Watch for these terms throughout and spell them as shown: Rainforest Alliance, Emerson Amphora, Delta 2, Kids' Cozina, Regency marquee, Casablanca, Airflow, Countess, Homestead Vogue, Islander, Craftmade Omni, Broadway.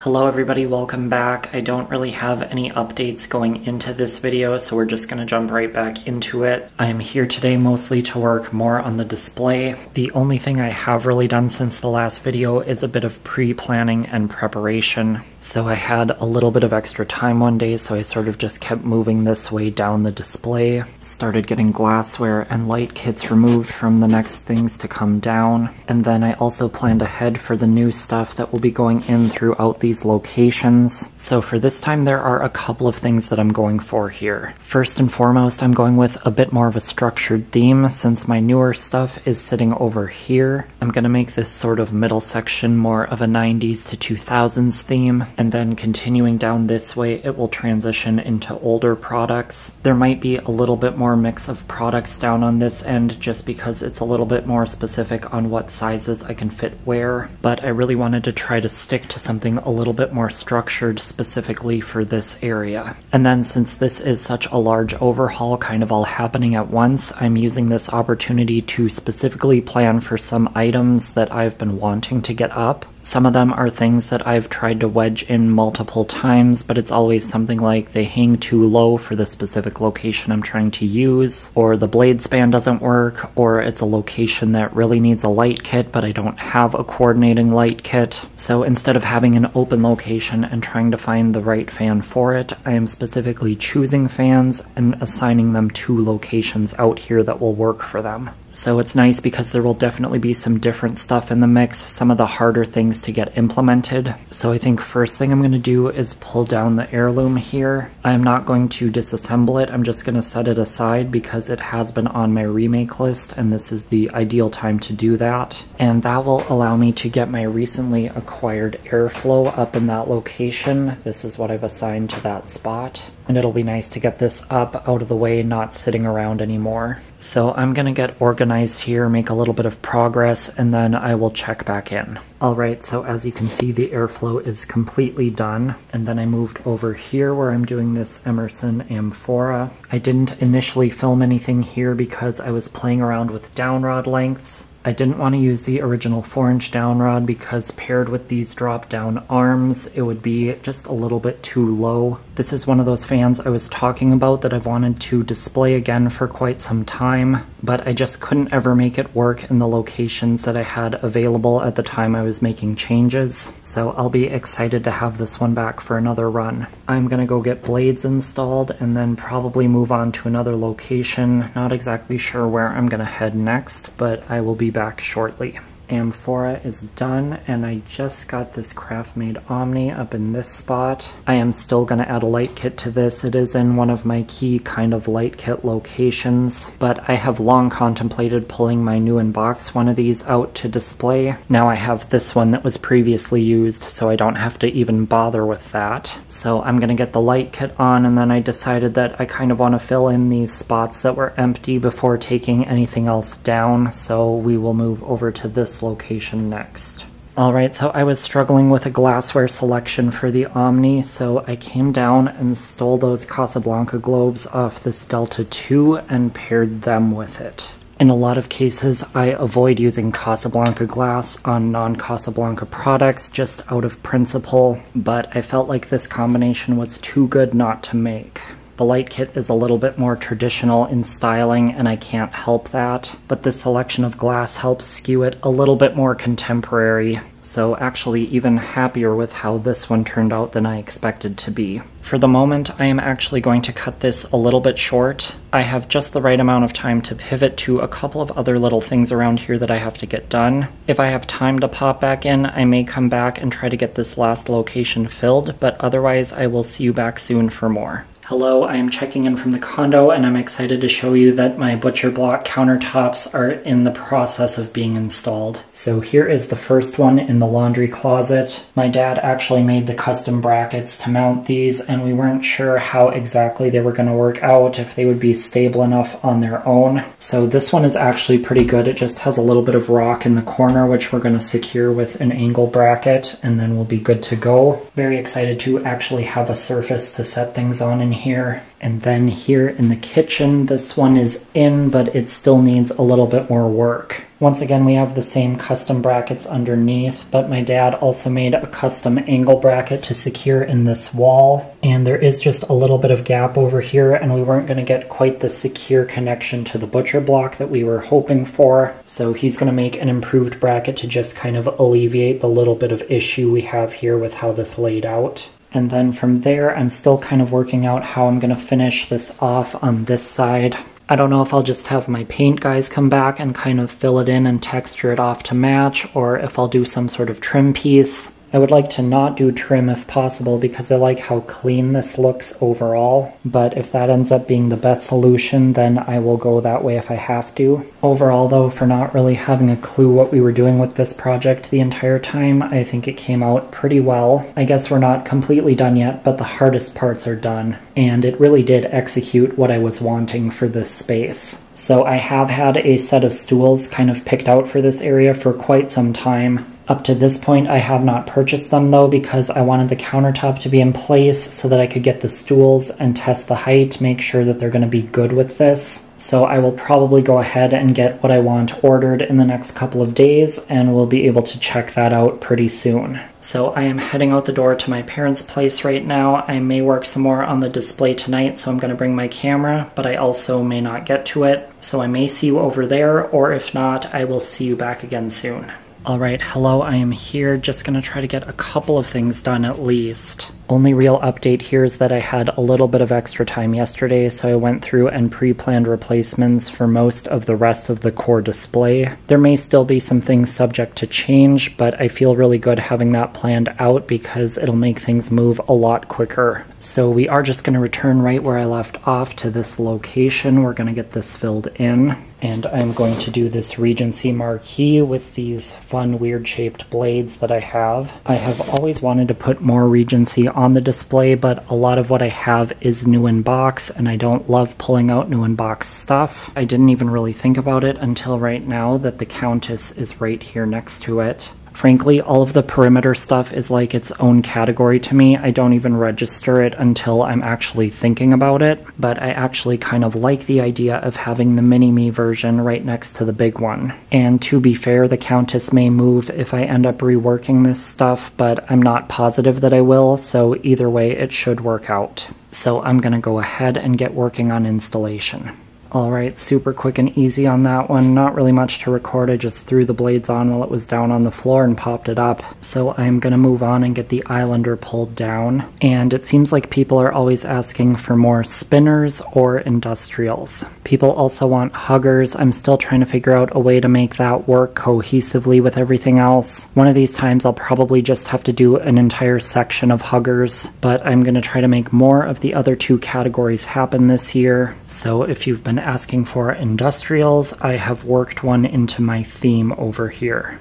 Hello everybody, welcome back. I don't really have any updates going into this video, so we're just gonna jump right back into it. I am here today mostly to work more on the display. The only thing I have really done since the last video is a bit of pre-planning and preparation. So I had a little bit of extra time one day, so I sort of just kept moving this way down the display. Started getting glassware and light kits removed from the next things to come down. And then I also planned ahead for the new stuff that will be going in throughout the locations. So for this time there are a couple of things that I'm going for here. First and foremost, I'm going with a bit more of a structured theme since my newer stuff is sitting over here. I'm gonna make this sort of middle section more of a 90s to 2000s theme, and then continuing down this way it will transition into older products. There might be a little bit more mix of products down on this end just because it's a little bit more specific on what sizes I can fit where, but I really wanted to try to stick to something a little bit more structured specifically for this area. And then since this is such a large overhaul kind of all happening at once, I'm using this opportunity to specifically plan for some items that I've been wanting to get up. Some of them are things that I've tried to wedge in multiple times, but it's always something like they hang too low for the specific location I'm trying to use, or the blade span doesn't work, or it's a location that really needs a light kit, but I don't have a coordinating light kit. So instead of having an open location and trying to find the right fan for it, I am specifically choosing fans and assigning them to locations out here that will work for them. So it's nice because there will definitely be some different stuff in the mix, some of the harder things to get implemented. So I think first thing I'm going to do is pull down the heirloom here. I'm not going to disassemble it, I'm just going to set it aside because it has been on my remake list and this is the ideal time to do that. And that will allow me to get my recently acquired Airflow up in that location. This is what I've assigned to that spot. And it'll be nice to get this up out of the way, not sitting around anymore. So I'm gonna get organized here, make a little bit of progress, and then I will check back in. Alright, so as you can see, the Airflow is completely done. And then I moved over here where I'm doing this Emerson Amphora. I didn't initially film anything here because I was playing around with downrod lengths. I didn't want to use the original 4-inch downrod because paired with these drop-down arms, it would be just a little bit too low. This is one of those fans I was talking about that I've wanted to display again for quite some time, but I just couldn't ever make it work in the locations that I had available at the time I was making changes, so I'll be excited to have this one back for another run. I'm gonna go get blades installed and then probably move on to another location. Not exactly sure where I'm gonna head next, but I will be back shortly. Amphora is done, and I just got this Craftmade Omni up in this spot. I am still going to add a light kit to this. It is in one of my key kind of light kit locations, but I have long contemplated pulling my new in-box one of these out to display. Now I have this one that was previously used, so I don't have to even bother with that. So I'm going to get the light kit on, and then I decided that I kind of want to fill in these spots that were empty before taking anything else down, so we will move over to this location next. Alright, so I was struggling with a glassware selection for the Omni, so I came down and stole those Casablanca globes off this Delta 2 and paired them with it. In a lot of cases, I avoid using Casablanca glass on non-Casablanca products just out of principle, but I felt like this combination was too good not to make. The light kit is a little bit more traditional in styling, and I can't help that, but this selection of glass helps skew it a little bit more contemporary. So actually even happier with how this one turned out than I expected to be. For the moment, I am actually going to cut this a little bit short. I have just the right amount of time to pivot to a couple of other little things around here that I have to get done. If I have time to pop back in, I may come back and try to get this last location filled, but otherwise I will see you back soon for more. Hello, I am checking in from the condo, and I'm excited to show you that my butcher block countertops are in the process of being installed. So here is the first one in the laundry closet. My dad actually made the custom brackets to mount these, and we weren't sure how exactly they were going to work out, if they would be stable enough on their own. So this one is actually pretty good. It just has a little bit of rock in the corner, which we're going to secure with an angle bracket, and then we'll be good to go. Very excited to actually have a surface to set things on in here. And then here in the kitchen, this one is in, but it still needs a little bit more work. Once again, we have the same custom brackets underneath, but my dad also made a custom angle bracket to secure in this wall. And there is just a little bit of gap over here, and we weren't going to get quite the secure connection to the butcher block that we were hoping for. So he's going to make an improved bracket to just kind of alleviate the little bit of issue we have here with how this laid out. And then from there, I'm still kind of working out how I'm going to finish this off on this side. I don't know if I'll just have my paint guys come back and kind of fill it in and texture it off to match, or if I'll do some sort of trim piece. I would like to not do trim if possible because I like how clean this looks overall, but if that ends up being the best solution, then I will go that way if I have to. Overall though, for not really having a clue what we were doing with this project the entire time, I think it came out pretty well. I guess we're not completely done yet, but the hardest parts are done, and it really did execute what I was wanting for this space. So I have had a set of stools kind of picked out for this area for quite some time. Up to this point, I have not purchased them though, because I wanted the countertop to be in place so that I could get the stools and test the height, make sure that they're going to be good with this. So I will probably go ahead and get what I want ordered in the next couple of days, and we'll be able to check that out pretty soon. So I am heading out the door to my parents' place right now. I may work some more on the display tonight, so I'm going to bring my camera, but I also may not get to it. So I may see you over there, or if not, I will see you back again soon. Alright, hello, I am here, just gonna try to get a couple of things done at least. Only real update here is that I had a little bit of extra time yesterday, so I went through and pre-planned replacements for most of the rest of the core display. There may still be some things subject to change, but I feel really good having that planned out because it'll make things move a lot quicker. So we are just gonna return right where I left off to this location. We're gonna get this filled in. And I'm going to do this Regency marquee with these fun, weird-shaped blades that I have. I have always wanted to put more Regency on the display, but a lot of what I have is new in box, and I don't love pulling out new in box stuff. I didn't even really think about it until right now that the Countess is right here next to it. Frankly, all of the perimeter stuff is like its own category to me. I don't even register it until I'm actually thinking about it, but I actually kind of like the idea of having the mini-me version right next to the big one. And to be fair, the Countess may move if I end up reworking this stuff, but I'm not positive that I will, so either way it should work out. So I'm gonna go ahead and get working on installation. Alright, super quick and easy on that one. Not really much to record, I just threw the blades on while it was down on the floor and popped it up. So I'm gonna move on and get the Islander pulled down. And it seems like people are always asking for more spinners or industrials. People also want huggers. I'm still trying to figure out a way to make that work cohesively with everything else. One of these times I'll probably just have to do an entire section of huggers, but I'm gonna try to make more of the other two categories happen this year. So if you've been asking for industrials, I have worked one into my theme over here.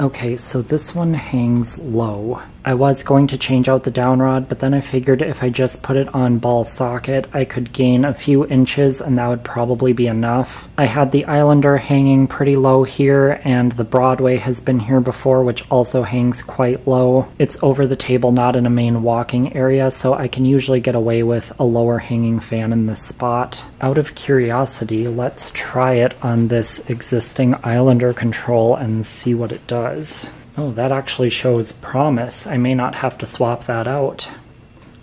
Okay, so this one hangs low. I was going to change out the down rod, but then I figured if I just put it on ball socket, I could gain a few inches and that would probably be enough. I had the Islander hanging pretty low here, and the Broadway has been here before, which also hangs quite low. It's over the table, not in a main walking area, so I can usually get away with a lower hanging fan in this spot. Out of curiosity, let's try it on this existing Islander control and see what it does. Oh, that actually shows promise. I may not have to swap that out.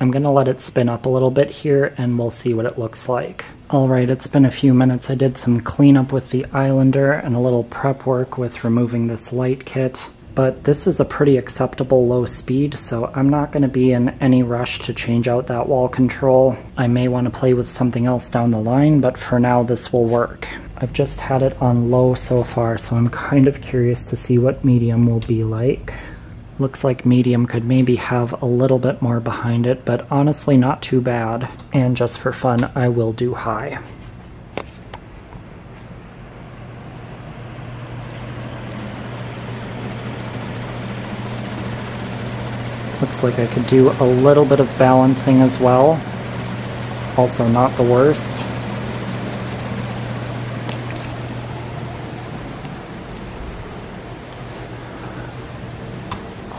I'm gonna let it spin up a little bit here and we'll see what it looks like. Alright, it's been a few minutes. I did some cleanup with the Islander and a little prep work with removing this light kit. But this is a pretty acceptable low speed, so I'm not going to be in any rush to change out that wall control. I may want to play with something else down the line, but for now this will work. I've just had it on low so far, so I'm kind of curious to see what medium will be like. Looks like medium could maybe have a little bit more behind it, but honestly not too bad. And just for fun, I will do high. Looks like I could do a little bit of balancing as well. Also not the worst.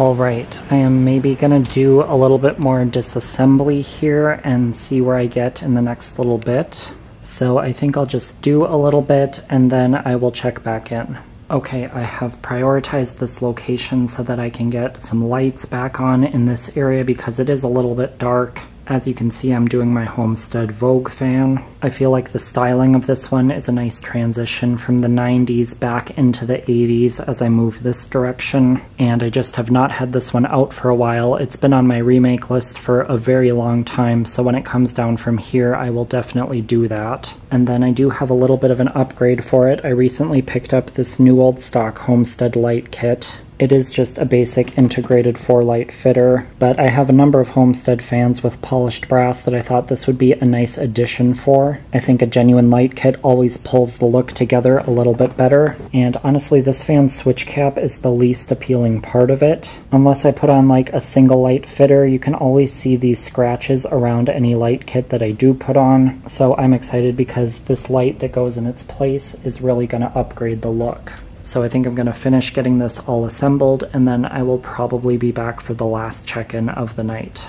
Alright, I am maybe going to do a little bit more disassembly here and see where I get in the next little bit. So I think I'll just do a little bit and then I will check back in. Okay, I have prioritized this location so that I can get some lights back on in this area because it is a little bit dark. As you can see, I'm doing my Homestead Vogue fan. I feel like the styling of this one is a nice transition from the 90s back into the 80s as I move this direction. And I just have not had this one out for a while. It's been on my remake list for a very long time, so when it comes down from here, I will definitely do that. And then I do have a little bit of an upgrade for it. I recently picked up this new old stock Homestead light kit. It is just a basic integrated 4-light fitter, but I have a number of Homestead fans with polished brass that I thought this would be a nice addition for. I think a genuine light kit always pulls the look together a little bit better, and honestly this fan's switch cap is the least appealing part of it. Unless I put on like a single light fitter, you can always see these scratches around any light kit that I do put on, so I'm excited because this light that goes in its place is really going to upgrade the look. So I think I'm going to finish getting this all assembled, and then I will probably be back for the last check-in of the night.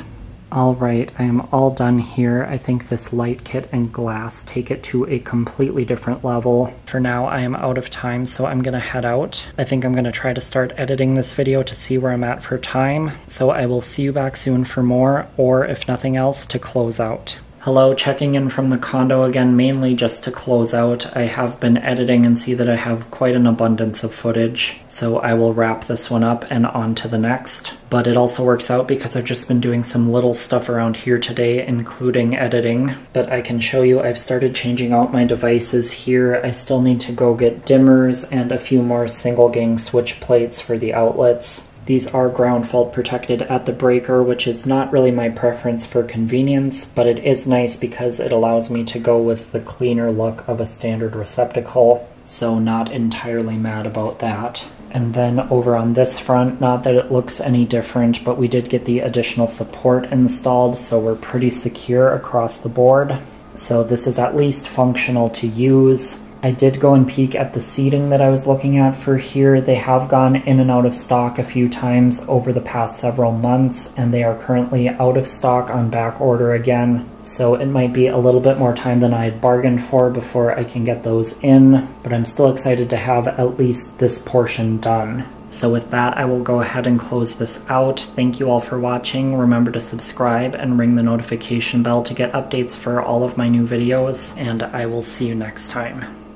Alright, I am all done here. I think this light kit and glass take it to a completely different level. For now, I am out of time, so I'm going to head out. I think I'm going to try to start editing this video to see where I'm at for time, so I will see you back soon for more, or if nothing else, to close out. Hello, checking in from the condo again, mainly just to close out. I have been editing and see that I have quite an abundance of footage, so I will wrap this one up and on to the next. But it also works out because I've just been doing some little stuff around here today, including editing. But I can show you I've started changing out my devices here. I still need to go get dimmers and a few more single gang switch plates for the outlets. These are ground fault protected at the breaker, which is not really my preference for convenience, but it is nice because it allows me to go with the cleaner look of a standard receptacle, so not entirely mad about that. And then over on this front, not that it looks any different, but we did get the additional support installed, so we're pretty secure across the board. So this is at least functional to use. I did go and peek at the seating that I was looking at for here. They have gone in and out of stock a few times over the past several months, and they are currently out of stock on back order again. So it might be a little bit more time than I had bargained for before I can get those in, but I'm still excited to have at least this portion done. So with that, I will go ahead and close this out. Thank you all for watching. Remember to subscribe and ring the notification bell to get updates for all of my new videos, and I will see you next time.